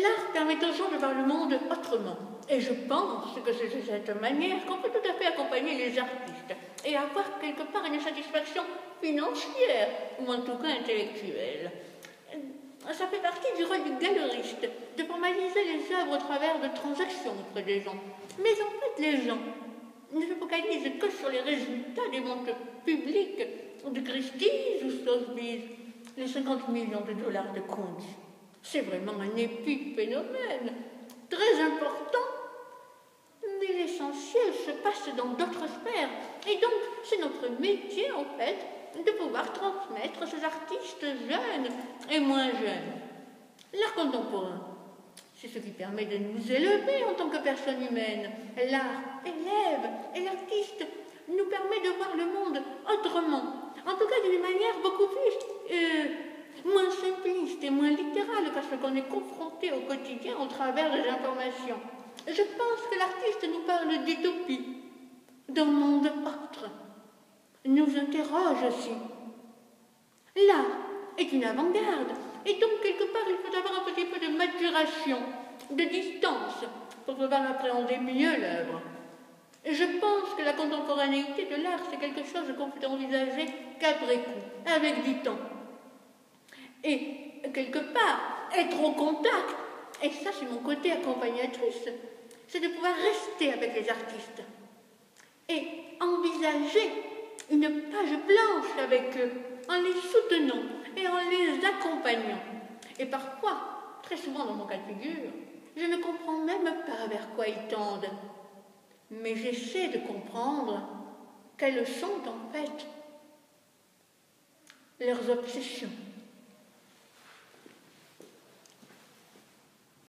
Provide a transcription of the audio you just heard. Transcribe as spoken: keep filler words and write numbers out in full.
L'art permet aux gens de voir le monde autrement. Et je pense que c'est de cette manière qu'on peut tout à fait accompagner les artistes et avoir quelque part une satisfaction financière, ou en tout cas intellectuelle. Ça fait partie du rôle du galeriste, de formaliser les œuvres au travers de transactions auprès des gens. Mais en fait, les gens ne se focalisent que sur les résultats des ventes publiques de Christie's ou Sotheby's, les cinquante millions de dollars de comptes. C'est vraiment un épiphénomène, très important, mais l'essentiel se passe dans d'autres sphères. Et donc, c'est notre métier, en fait, de pouvoir transmettre ces artistes jeunes et moins jeunes. L'art contemporain, c'est ce qui permet de nous élever en tant que personne humaine. L'art élève et l'artiste nous permet de voir le monde autrement, en tout cas d'une manière beaucoup plus... Euh, moins simpliste et moins littérale, parce qu'on est confronté au quotidien au travers des informations. Je pense que l'artiste nous parle d'utopie, d'un monde autre, nous interroge aussi. L'art est une avant-garde, et donc quelque part il faut avoir un petit peu de maturation, de distance, pour pouvoir appréhender mieux l'œuvre. Je pense que la contemporanéité de l'art, c'est quelque chose qu'on peut envisager qu'après coup, avec du temps. Et, quelque part, être au contact, et ça c'est mon côté accompagnatrice, c'est de pouvoir rester avec les artistes et envisager une page blanche avec eux, en les soutenant et en les accompagnant. Et parfois, très souvent dans mon cas de figure, je ne comprends même pas vers quoi ils tendent. Mais j'essaie de comprendre quelles sont en fait leurs obsessions.